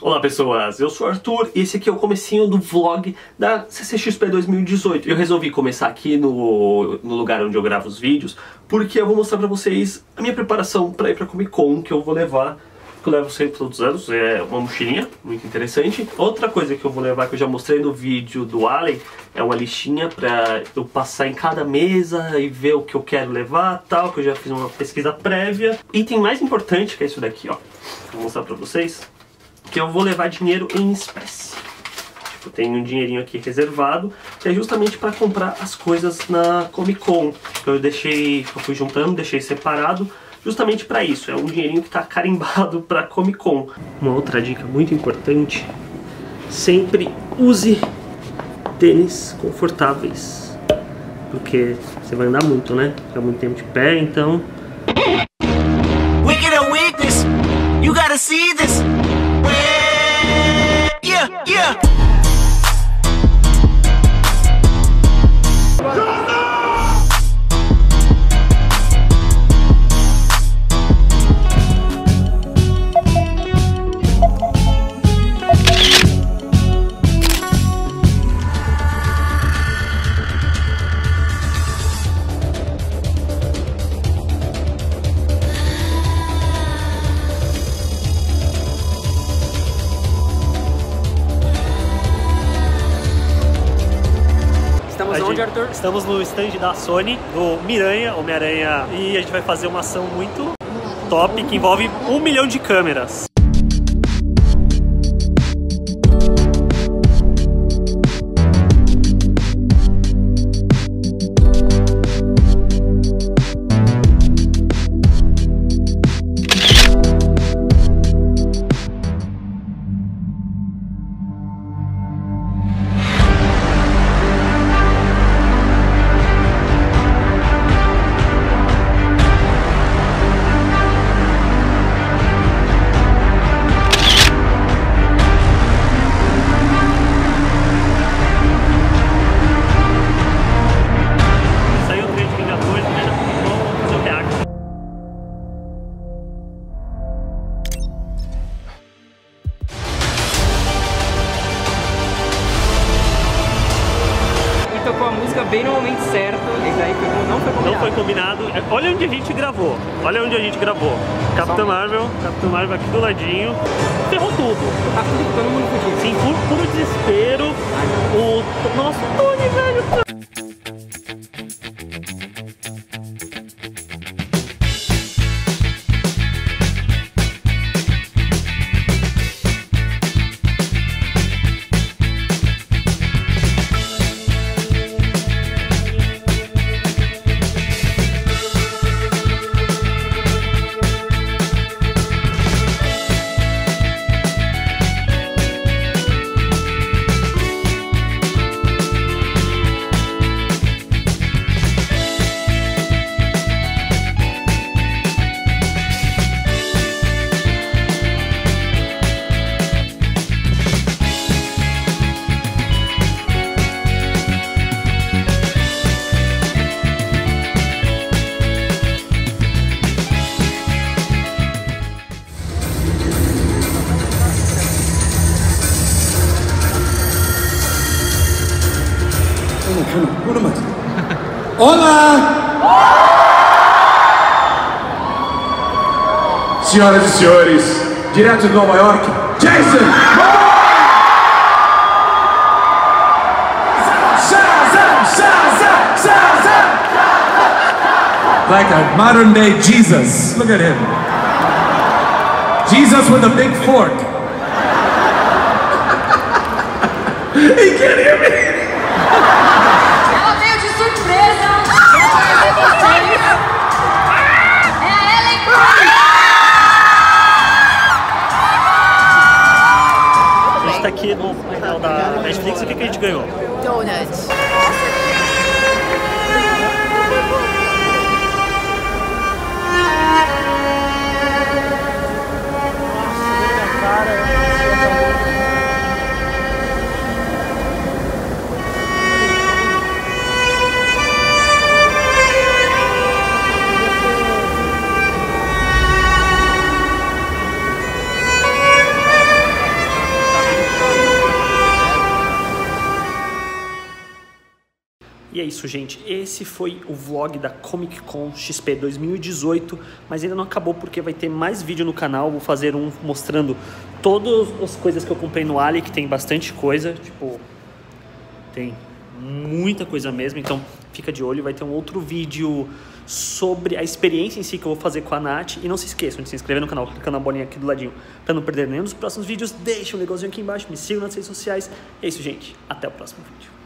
Olá pessoas, eu sou o Arthur e esse aqui é o comecinho do vlog da CCXP 2018. Eu resolvi começar aqui no lugar onde eu gravo os vídeos, porque eu vou mostrar pra vocês a minha preparação pra ir pra Comic Con, que eu vou levar, que eu levo sempre todos os anos, é uma mochilinha muito interessante. Outra coisa que eu vou levar, que eu já mostrei no vídeo do Ali, é uma listinha pra eu passar em cada mesa e ver o que eu quero levar, tal, que eu já fiz uma pesquisa prévia. Item mais importante que é isso daqui, ó, vou mostrar pra vocês, que eu vou levar dinheiro em espécie. Tipo, tenho um dinheirinho aqui reservado, que é justamente para comprar as coisas na Comic Con. Eu deixei, eu fui juntando, deixei separado, justamente para isso. É um dinheirinho que está carimbado para Comic Con. Uma outra dica muito importante: sempre use tênis confortáveis, porque você vai andar muito, né? Fica muito tempo de pé, então. We get a witness. You gotta see this. Estamos no stand da Sony, do Miranha, Homem-Aranha, e a gente vai fazer uma ação muito top que envolve 1 milhão de câmeras. Bem no momento certo, isso aí não foi combinado. Não foi combinado. Olha onde a gente gravou. Olha onde a gente gravou. Capitão Marvel aqui do ladinho. Ferrou tudo. Tá tudo, todo mundo fugiu. Sim, puro desespero. O nosso Tony, velho. Olá! Senhoras e senhores, direto de Nova York, Jason! Shazam! Shazam! Shazam! Like a modern day Jesus. Look at him. Jesus with a big fork. He can't hear me. Tá aqui no canal da Netflix, o que a gente ganhou? Donuts. E é isso, gente. Esse foi o vlog da Comic Con XP 2018, mas ainda não acabou porque vai ter mais vídeo no canal. Vou fazer um mostrando todas as coisas que eu comprei no Ali, que tem bastante coisa, tipo, tem muita coisa mesmo, então fica de olho. Vai ter um outro vídeo sobre a experiência em si que eu vou fazer com a Nath. E não se esqueçam de se inscrever no canal, clicando na bolinha aqui do ladinho, pra não perder nenhum dos próximos vídeos. Deixa um legalzinho aqui embaixo, me sigam nas redes sociais. É isso, gente. Até o próximo vídeo.